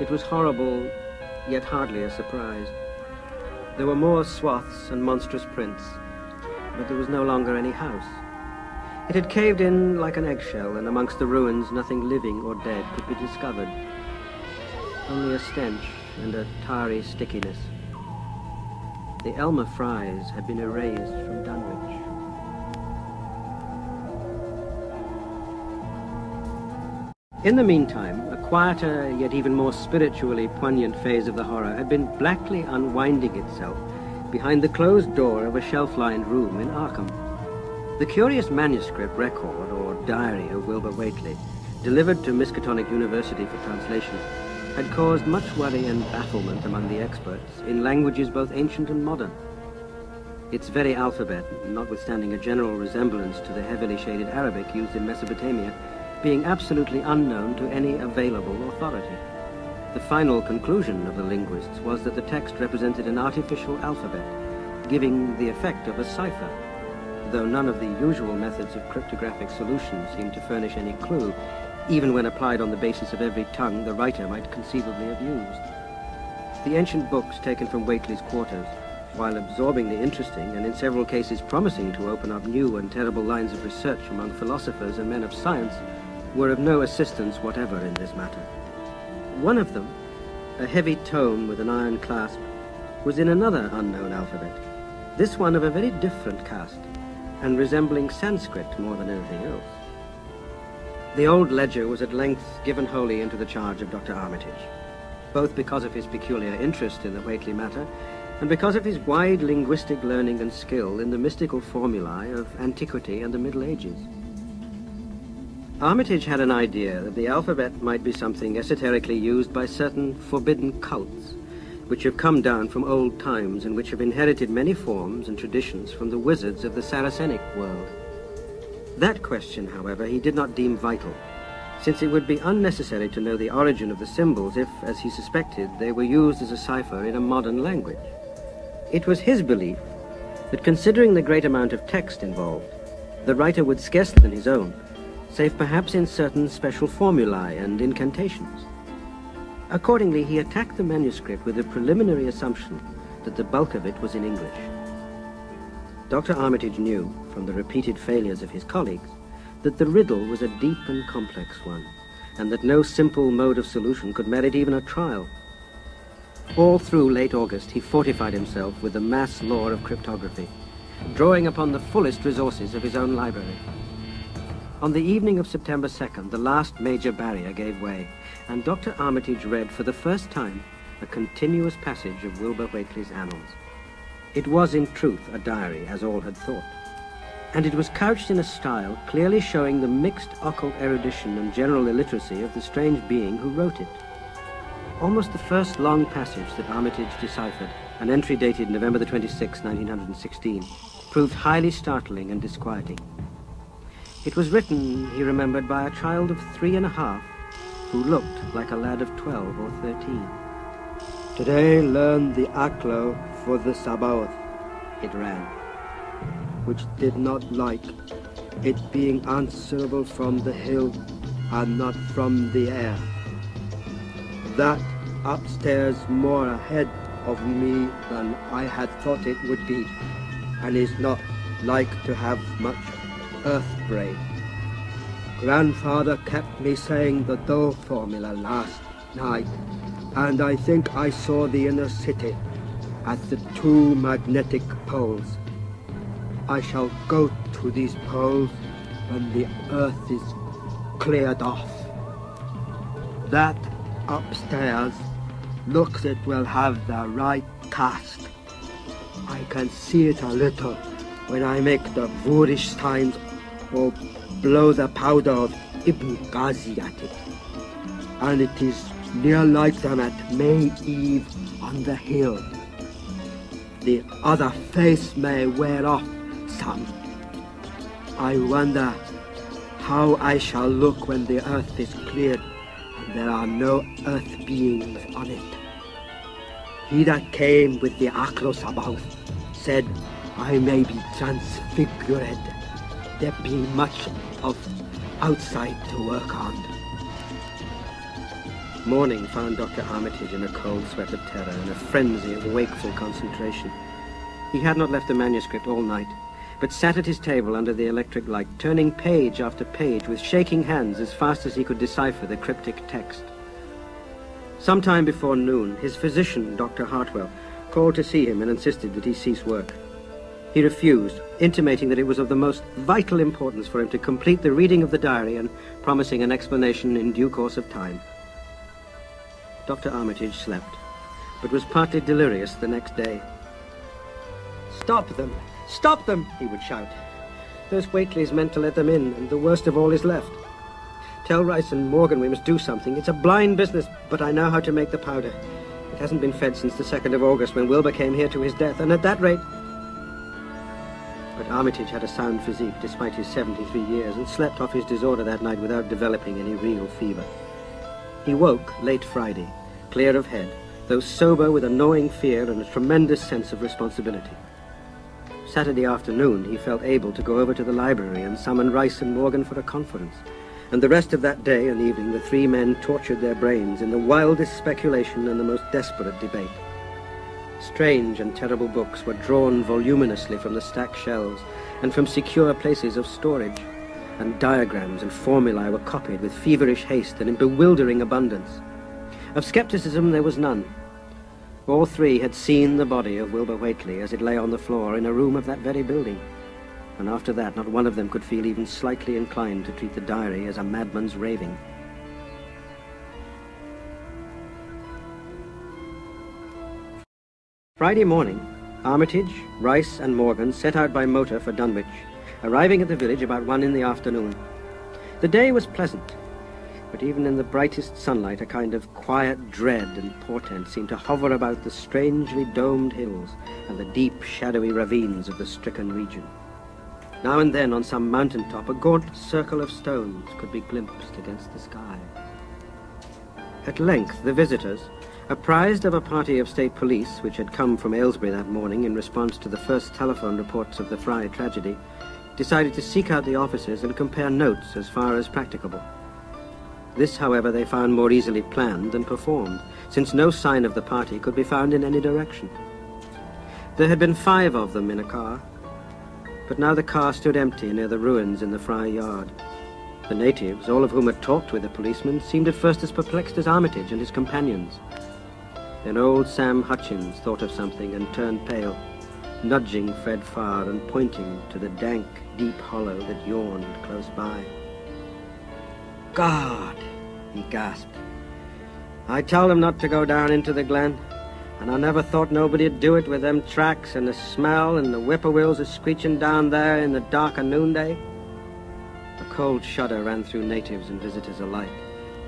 It was horrible, yet hardly a surprise. There were more swaths and monstrous prints, but there was no longer any house. It had caved in like an eggshell, and amongst the ruins nothing living or dead could be discovered. Only a stench and a tarry stickiness. The Elmer Frys had been erased from Dunwich. In the meantime, a quieter yet even more spiritually poignant phase of the horror had been blackly unwinding itself behind the closed door of a shelf-lined room in Arkham. The curious manuscript record, or diary, of Wilbur Wakely, delivered to Miskatonic University for translation, had caused much worry and bafflement among the experts in languages both ancient and modern. Its very alphabet, notwithstanding a general resemblance to the heavily shaded Arabic used in Mesopotamia, being absolutely unknown to any available authority. The final conclusion of the linguists was that the text represented an artificial alphabet, giving the effect of a cipher. Though none of the usual methods of cryptographic solution seemed to furnish any clue, even when applied on the basis of every tongue the writer might conceivably have used. The ancient books taken from Wakely's quarters, while absorbingly interesting and in several cases promising to open up new and terrible lines of research among philosophers and men of science, were of no assistance whatever in this matter. One of them, a heavy tome with an iron clasp, was in another unknown alphabet, this one of a very different cast, and resembling Sanskrit more than anything else. The old ledger was at length given wholly into the charge of Dr. Armitage, both because of his peculiar interest in the Wakely matter and because of his wide linguistic learning and skill in the mystical formulae of antiquity and the Middle Ages. Armitage had an idea that the alphabet might be something esoterically used by certain forbidden cults, which have come down from old times and which have inherited many forms and traditions from the wizards of the Saracenic world. That question, however, he did not deem vital, since it would be unnecessary to know the origin of the symbols if, as he suspected, they were used as a cipher in a modern language. It was his belief that, considering the great amount of text involved, the writer would scarce than his own, save perhaps in certain special formulae and incantations. Accordingly, he attacked the manuscript with the preliminary assumption that the bulk of it was in English. Dr. Armitage knew, from the repeated failures of his colleagues, that the riddle was a deep and complex one, and that no simple mode of solution could merit even a trial. All through late August, he fortified himself with the mass lore of cryptography, drawing upon the fullest resources of his own library. On the evening of September 2nd, the last major barrier gave way, and Dr. Armitage read for the first time a continuous passage of Wilbur Wakely's annals. It was in truth a diary, as all had thought, and it was couched in a style clearly showing the mixed occult erudition and general illiteracy of the strange being who wrote it. Almost the first long passage that Armitage deciphered an entry dated November the 26th, 1916, proved highly startling and disquieting. It was written, he remembered, by a child of 3 and a half who looked like a lad of 12 or 13. Today learn the Aklo for the Sabaoth, it ran, which did not like it being answerable from the hill and not from the air. That upstairs more ahead of me than I had thought it would be, and is not like to have much earth braid. Grandfather kept me saying the Doe formula last night, and I think I saw the inner city at the 2 magnetic poles. I shall go to these poles when the earth is cleared off. That upstairs looks it will have the right cast. I can see it a little when I make the voorish signs or blow the powder of Ibn Ghazi at it. And it is near like them at May Eve on the hill. The other face may wear off some. I wonder how I shall look when the earth is cleared. There are no earth beings on it. He that came with the Aklo Sabaoth said, I may be transfigured. There be much of outside to work on. Morning found Dr. Armitage in a cold sweat of terror and a frenzy of wakeful concentration. He had not left the manuscript all night, but sat at his table under the electric light, turning page after page with shaking hands as fast as he could decipher the cryptic text. Sometime before noon, his physician, Dr. Hartwell, called to see him and insisted that he cease work. He refused, intimating that it was of the most vital importance for him to complete the reading of the diary and promising an explanation in due course of time. Dr. Armitage slept, but was partly delirious the next day. Stop them! Stop them, he would shout. Those Wakeley's meant to let them in, and the worst of all is left. Tell Rice and Morgan we must do something. It's a blind business, but I know how to make the powder. It hasn't been fed since the 2nd of August, when Wilbur came here to his death, and at that rate... But Armitage had a sound physique, despite his 73 years, and slept off his disorder that night without developing any real fever. He woke late Friday, clear of head, though sober with a gnawing fear and a tremendous sense of responsibility. Saturday afternoon, he felt able to go over to the library and summon Rice and Morgan for a conference. And the rest of that day and evening, the 3 men tortured their brains in the wildest speculation and the most desperate debate. Strange and terrible books were drawn voluminously from the stacked shelves and from secure places of storage, and diagrams and formulae were copied with feverish haste and in bewildering abundance. Of skepticism there was none. All 3 had seen the body of Wilbur Whateley as it lay on the floor in a room of that very building, and after that not one of them could feel even slightly inclined to treat the diary as a madman's raving. Friday morning, Armitage, Rice and Morgan set out by motor for Dunwich, arriving at the village about 1 in the afternoon. The day was pleasant, but even in the brightest sunlight a kind of quiet dread and portent seemed to hover about the strangely domed hills and the deep shadowy ravines of the stricken region. Now and then on some mountain top a gaunt circle of stones could be glimpsed against the sky. At length the visitors, apprised of a party of state police which had come from Aylesbury that morning in response to the first telephone reports of the Fry tragedy, decided to seek out the officers and compare notes as far as practicable. This, however, they found more easily planned than performed, since no sign of the party could be found in any direction. There had been 5 of them in a car, but now the car stood empty near the ruins in the Fry yard. The natives, all of whom had talked with the policemen, seemed at first as perplexed as Armitage and his companions. Then old Sam Hutchins thought of something and turned pale, nudging Fred Farr and pointing to the dank, deep hollow that yawned close by. God, he gasped. I told them not to go down into the glen, and I never thought nobody'd do it with them tracks and the smell and the whippoorwills a screeching down there in the dark of noonday. A cold shudder ran through natives and visitors alike,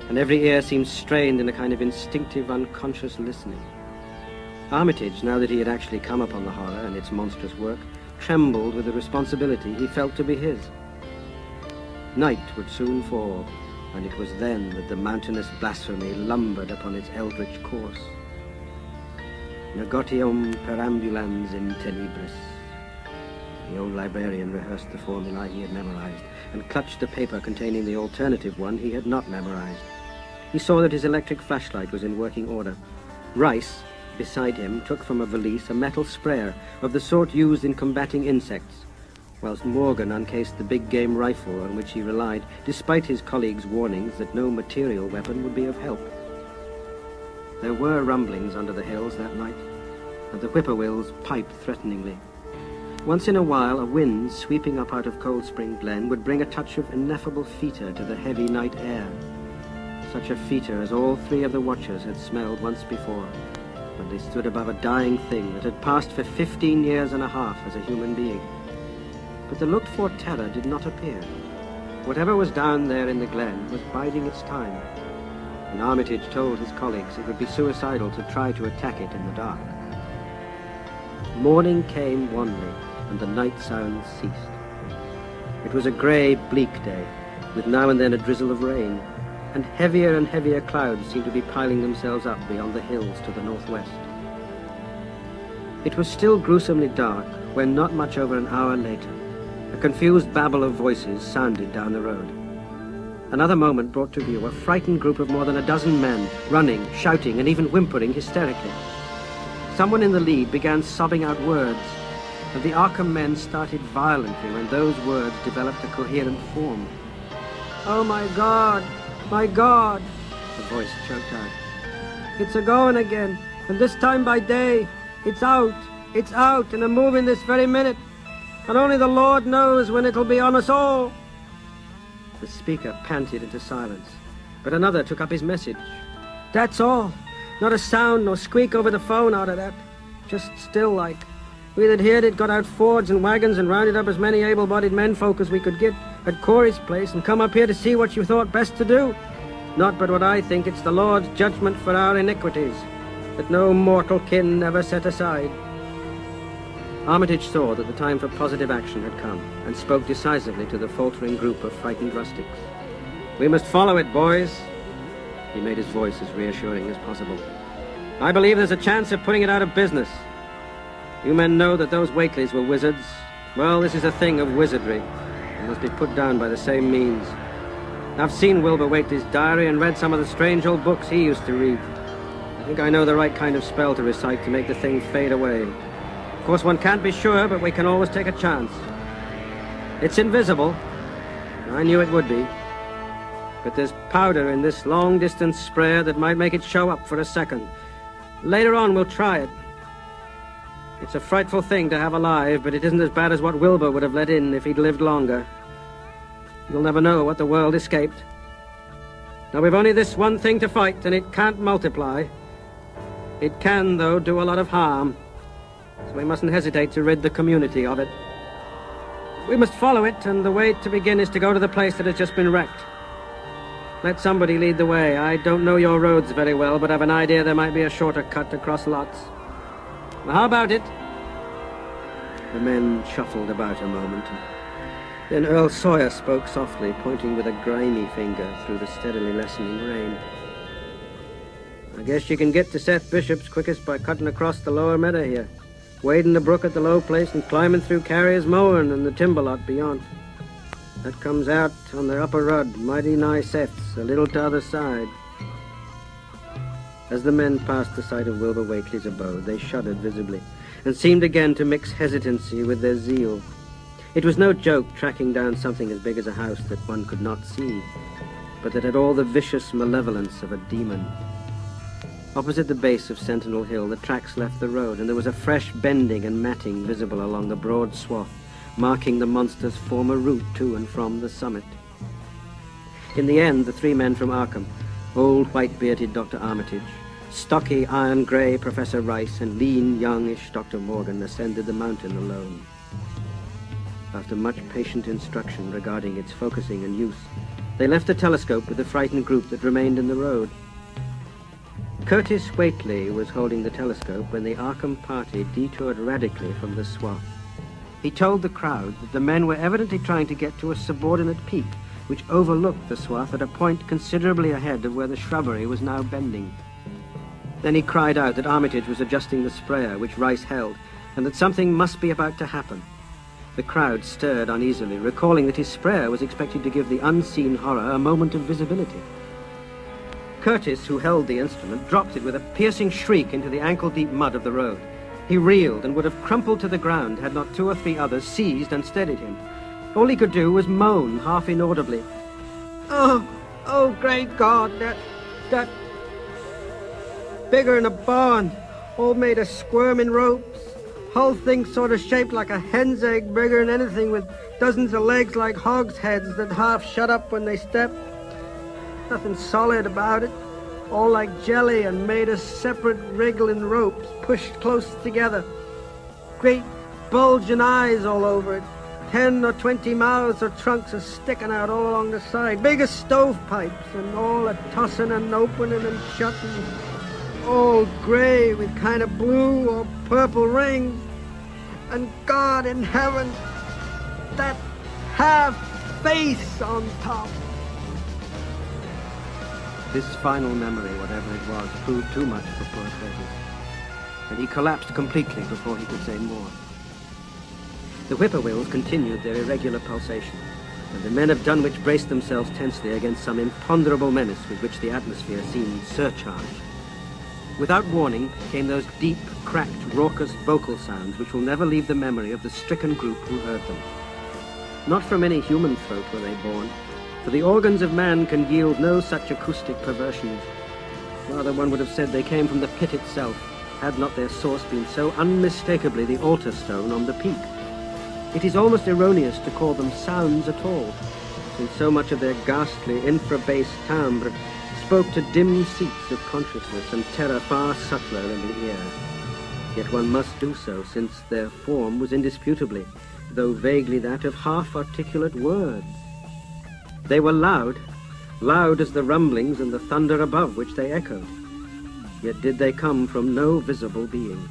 and every ear seemed strained in a kind of instinctive, unconscious listening. Armitage, now that he had actually come upon the horror and its monstrous work, trembled with the responsibility he felt to be his. Night would soon fall, and it was then that the mountainous blasphemy lumbered upon its eldritch course. Negotium perambulans in tenebris. The old librarian rehearsed the formula he had memorized and clutched the paper containing the alternative one he had not memorized. He saw that his electric flashlight was in working order. Rice, beside him, took from a valise a metal sprayer of the sort used in combating insects, whilst Morgan uncased the big game rifle on which he relied, despite his colleagues' warnings that no material weapon would be of help. There were rumblings under the hills that night, and the whippoorwills piped threateningly. Once in a while, a wind sweeping up out of Cold Spring Glen would bring a touch of ineffable fetor to the heavy night air, such a fetor as all three of the watchers had smelled once before, when they stood above a dying thing that had passed for 15.5 years as a human being. But the looked-for terror did not appear. Whatever was down there in the glen was biding its time, and Armitage told his colleagues it would be suicidal to try to attack it in the dark. Morning came wanly, and the night sounds ceased. It was a grey, bleak day, with now and then a drizzle of rain, and heavier clouds seemed to be piling themselves up beyond the hills to the northwest. It was still gruesomely dark when, not much over an hour later, a confused babble of voices sounded down the road. Another moment brought to view a frightened group of more than a dozen men, running, shouting, and even whimpering hysterically. Someone in the lead began sobbing out words, and the Arkham men started violently when those words developed a coherent form. "Oh my God," the voice choked out. "It's a-going again, and this time by day. It's out, and a moving this very minute, and only the Lord knows when it'll be on us all." The speaker panted into silence, but another took up his message. "That's all. Not a sound nor squeak over the phone out of that. Just still like. We that heard it got out Fords and wagons and rounded up as many able-bodied menfolk as we could get at Corey's place and come up here to see what you thought best to do. Not but what I think it's the Lord's judgment for our iniquities, that no mortal kin ever set aside." Armitage saw that the time for positive action had come and spoke decisively to the faltering group of frightened rustics. "We must follow it, boys." He made his voice as reassuring as possible. "I believe there's a chance of putting it out of business. You men know that those Wakelys were wizards. Well, this is a thing of wizardry and must be put down by the same means. I've seen Wilbur Wakeley's diary and read some of the strange old books he used to read. I think I know the right kind of spell to recite to make the thing fade away. Of course, one can't be sure, but we can always take a chance. It's invisible. I knew it would be. But there's powder in this long-distance sprayer that might make it show up for a second. Later on, we'll try it. It's a frightful thing to have alive, but it isn't as bad as what Wilbur would have let in if he'd lived longer. You'll never know what the world escaped. Now, we've only this one thing to fight, and it can't multiply. It can, though, do a lot of harm. So we mustn't hesitate to rid the community of it. We must follow it, and the way to begin is to go to the place that has just been wrecked. Let somebody lead the way. I don't know your roads very well, but I've an idea there might be a shorter cut across lots. Well, how about it?" The men shuffled about a moment. Then Earl Sawyer spoke softly, pointing with a grimy finger through the steadily lessening rain. "I guess you can get to Seth Bishop's quickest by cutting across the lower meadow here, wading the brook at the low place and climbing through Carrier's Mowing and the timber lot beyond. That comes out on the upper rod, mighty nigh Seth's, a little t'other side." As the men passed the side of Wilbur Wakeley's abode, they shuddered visibly, and seemed again to mix hesitancy with their zeal. It was no joke tracking down something as big as a house that one could not see, but that had all the vicious malevolence of a demon. Opposite the base of Sentinel Hill, the tracks left the road, and there was a fresh bending and matting visible along the broad swath, marking the monster's former route to and from the summit. In the end, the three men from Arkham, old white-bearded Dr. Armitage, stocky iron-grey Professor Rice, and lean, youngish Dr. Morgan ascended the mountain alone. After much patient instruction regarding its focusing and use, they left the telescope with the frightened group that remained in the road. Curtis Whately was holding the telescope when the Arkham party detoured radically from the swath. He told the crowd that the men were evidently trying to get to a subordinate peak which overlooked the swath at a point considerably ahead of where the shrubbery was now bending. Then he cried out that Armitage was adjusting the sprayer which Rice held and that something must be about to happen. The crowd stirred uneasily, recalling that his sprayer was expected to give the unseen horror a moment of visibility. Curtis, who held the instrument, dropped it with a piercing shriek into the ankle-deep mud of the road. He reeled and would have crumpled to the ground had not two or three others seized and steadied him. All he could do was moan, half inaudibly. Oh, great God, that bigger than a barn, all made of squirming ropes. Whole thing sort of shaped like a hen's egg, bigger than anything, with dozens of legs like hogsheads that half shut up when they step. Nothing solid about it, all like jelly and made of separate wriggling ropes pushed close together. Great bulging eyes all over it, 10 or 20 mouths or trunks are sticking out all along the side, big as stovepipes, and all a tossing and opening and shutting, all grey with kind of blue or purple rings. And God in heaven, that half face on top. This final memory, whatever it was, proved too much for poor Curtis, and he collapsed completely before he could say more. The whippoorwills continued their irregular pulsation, and the men of Dunwich braced themselves tensely against some imponderable menace with which the atmosphere seemed surcharged. Without warning came those deep, cracked, raucous vocal sounds which will never leave the memory of the stricken group who heard them. Not from any human throat were they born, for the organs of man can yield no such acoustic perversions. Rather, one would have said they came from the pit itself, had not their source been so unmistakably the altar stone on the peak. It is almost erroneous to call them sounds at all, since so much of their ghastly, infra-bass timbre spoke to dim seats of consciousness and terror far subtler than the ear. Yet one must do so, since their form was indisputably, though vaguely, that of half-articulate words. They were loud, loud as the rumblings and the thunder above which they echoed. Yet did they come from no visible being.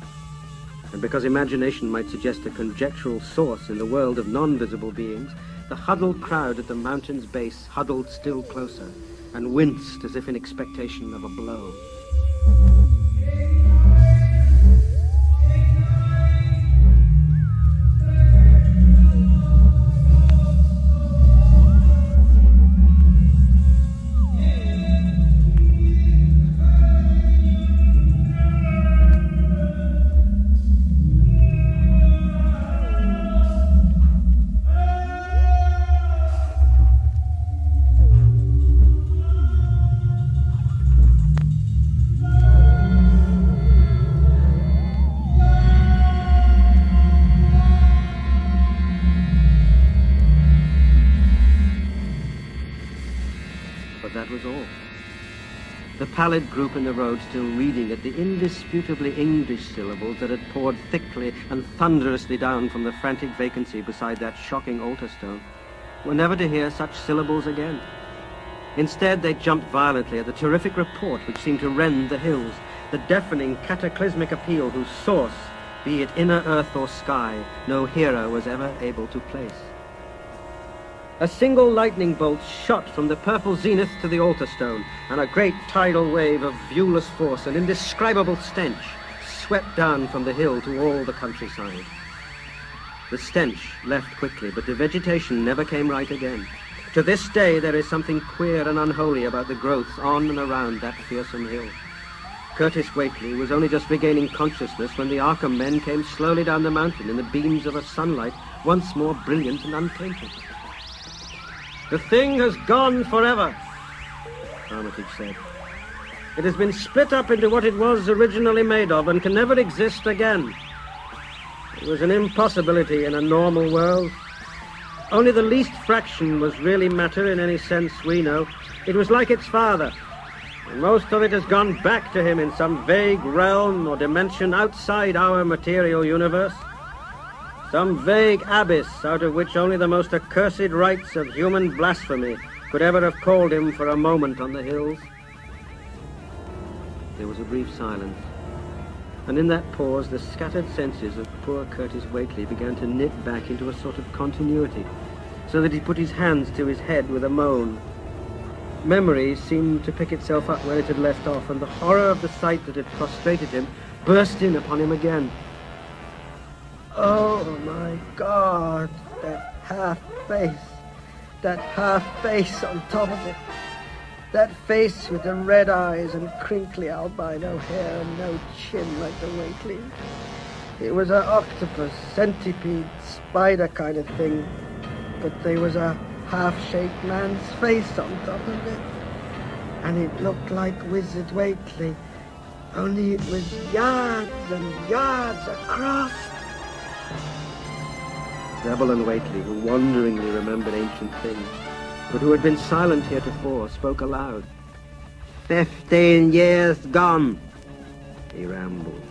And because imagination might suggest a conjectural source in the world of non-visible beings, the huddled crowd at the mountain's base huddled still closer and winced as if in expectation of a blow. The pallid group in the road still reading at the indisputably English syllables that had poured thickly and thunderously down from the frantic vacancy beside that shocking altar stone were never to hear such syllables again. Instead, they jumped violently at the terrific report which seemed to rend the hills, the deafening cataclysmic appeal whose source, be it inner earth or sky, no hero was ever able to place. A single lightning bolt shot from the purple zenith to the altar stone, and a great tidal wave of viewless force and indescribable stench swept down from the hill to all the countryside. The stench left quickly, but the vegetation never came right again. To this day, there is something queer and unholy about the growths on and around that fearsome hill. Curtis Whately was only just regaining consciousness when the Arkham men came slowly down the mountain in the beams of a sunlight once more brilliant and untainted. "The thing has gone forever," Armitage said. "It has been split up into what it was originally made of and can never exist again. It was an impossibility in a normal world. Only the least fraction was really matter in any sense we know. It was like its father, and most of it has gone back to him in some vague realm or dimension outside our material universe. Some vague abyss out of which only the most accursed rites of human blasphemy could ever have called him for a moment on the hills." There was a brief silence, and in that pause the scattered senses of poor Curtis Whately began to knit back into a sort of continuity, so that he put his hands to his head with a moan. Memory seemed to pick itself up where it had left off, and the horror of the sight that had prostrated him burst in upon him again. Oh my God, that half face on top of it, that face with the red eyes and crinkly albino hair and no chin like the Whately. It was an octopus, centipede, spider kind of thing, but there was a half-shaped man's face on top of it, and it looked like Wizard Whately, only it was yards and yards across. Greville and Whately, who wonderingly remembered ancient things, but who had been silent heretofore, spoke aloud. 15 years gone, he rambled.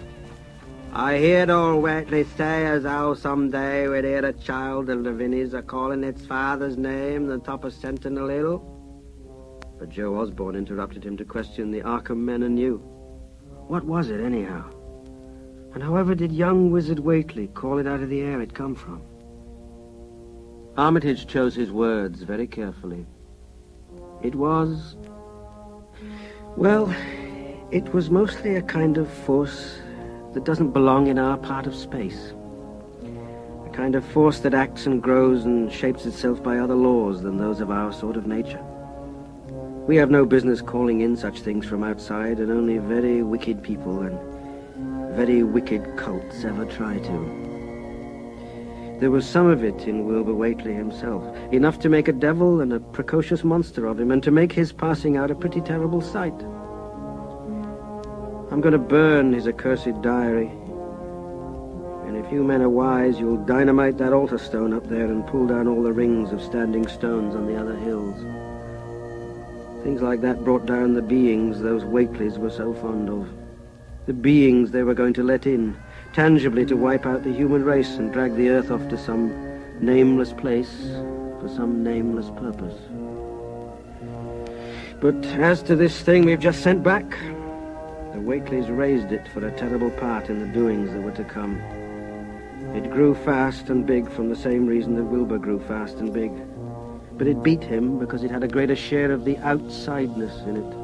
I heerd old Whately say as how some day we'd hear a child of Lavini's a-calling its father's name the top of Sentinel Hill. But Joe Osborne interrupted him to question the Arkham men anew. What was it, anyhow? And however did young Wizard Whately call it out of the air it come from? Armitage chose his words very carefully. It was... well, it was mostly a kind of force that doesn't belong in our part of space. A kind of force that acts and grows and shapes itself by other laws than those of our sort of nature. We have no business calling in such things from outside, and only very wicked people and very wicked cults ever try to. There was some of it in Wilbur Whately himself, enough to make a devil and a precocious monster of him, and to make his passing out a pretty terrible sight. I'm going to burn his accursed diary. And if you men are wise, you'll dynamite that altar stone up there and pull down all the rings of standing stones on the other hills. Things like that brought down the beings those Whatleys were so fond of. The beings they were going to let in, tangibly to wipe out the human race and drag the earth off to some nameless place for some nameless purpose. But as to this thing we've just sent back, the Whatleys raised it for a terrible part in the doings that were to come. It grew fast and big from the same reason that Wilbur grew fast and big. But it beat him because it had a greater share of the outsideness in it.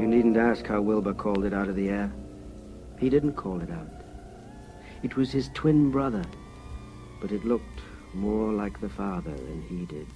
You needn't ask how Wilbur called it out of the air. He didn't call it out. It was his twin brother, but it looked more like the father than he did.